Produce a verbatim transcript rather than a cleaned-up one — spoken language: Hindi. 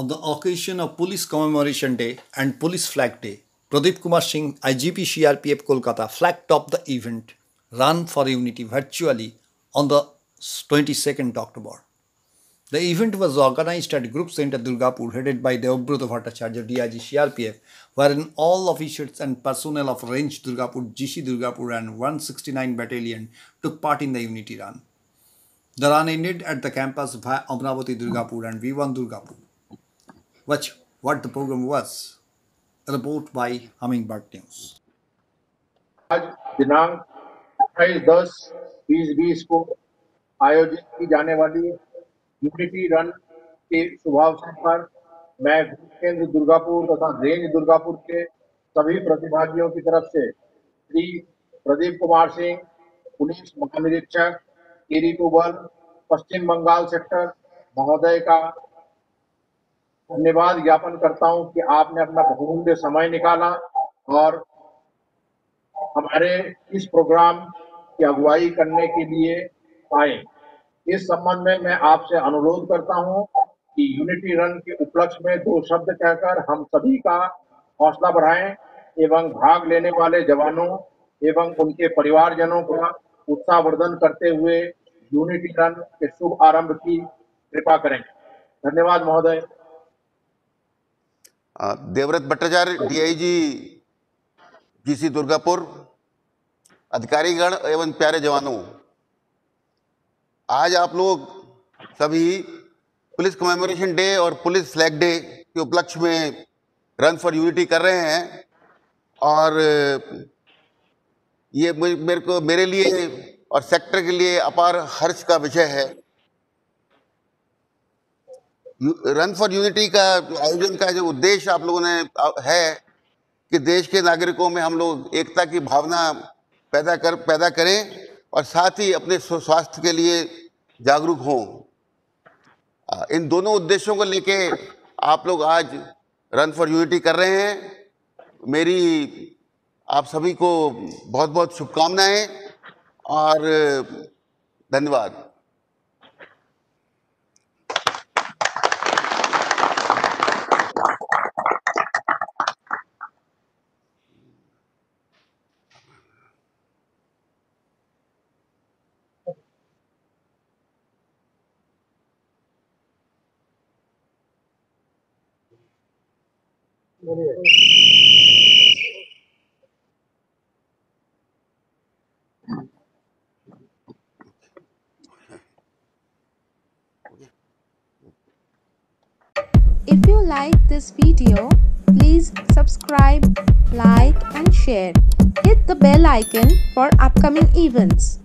On the occasion of Police Commemoration Day and Police Flag Day, Pradeep Kumar Singh, I G P C R P F Kolkata, flagged off the event Run for Unity virtually on the twenty-second of October. The event was organized at Group Center Durgapur, headed by Debabrata Bhattacharya, D I G C R P F, wherein all officials and personnel of Range Durgapur, G C Durgapur and one sixty-nine Battalion took part in the Unity Run. The run ended at the campus via Amravati Durgapur and V one Durgapur. Watch what the program was. A report by Hummingbird News. आज दिनांक अट्ठाईस दस बीस बीस को आयोजित की जाने वाली यूनिटी रन के शुभावसर पर मैं केंद्र दुर्गापुर तथा रेंज दुर्गापुर के सभी प्रतिभागियों की तरफ से श्री प्रदीप कुमार सिंह, पुलिस महानिरीक्षक area one Paschim Bangal sector महोदय का धन्यवाद ज्ञापन करता हूं कि आपने अपना बहुमूल्य समय निकाला और हमारे इस प्रोग्राम की अगुवाई करने के लिए आए। इस संबंध में मैं आपसे अनुरोध करता हूं कि यूनिटी रन के उपलक्ष्य में दो शब्द कहकर हम सभी का हौसला बढ़ाएं एवं भाग लेने वाले जवानों एवं उनके परिवारजनों का उत्साहवर्धन करते हुए यूनिटी रन के शुभ आरंभ की कृपा करें। धन्यवाद महोदय। देवव्रत भट्टाचार्य, डीआईजी जीसी दुर्गापुर, अधिकारीगण एवं प्यारे जवानों, आज आप लोग सभी पुलिस कमेमोरेशन डे और पुलिस फ्लैग डे के उपलक्ष्य में रन फॉर यूनिटी कर रहे हैं और ये मेरे को मेरे लिए और सेक्टर के लिए अपार हर्ष का विषय है। रन फॉर यूनिटी का आयोजन का जो उद्देश्य आप लोगों ने है कि देश के नागरिकों में हम लोग एकता की भावना पैदा कर पैदा करें और साथ ही अपने स्वास्थ्य के लिए जागरूक हों। इन दोनों उद्देश्यों को लेके आप लोग आज रन फॉर यूनिटी कर रहे हैं। मेरी आप सभी को बहुत बहुत शुभकामनाएं और धन्यवाद। If you like this video, please subscribe, like and share. Hit the bell icon for upcoming events.